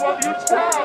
What you say?